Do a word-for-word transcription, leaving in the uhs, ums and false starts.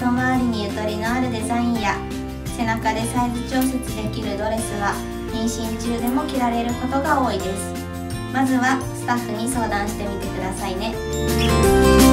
一回りにゆとりのあるデザインや背中でサイズ調節できるドレスは妊娠中でも着られることが多いです。まずはスタッフに相談してみてくださいね。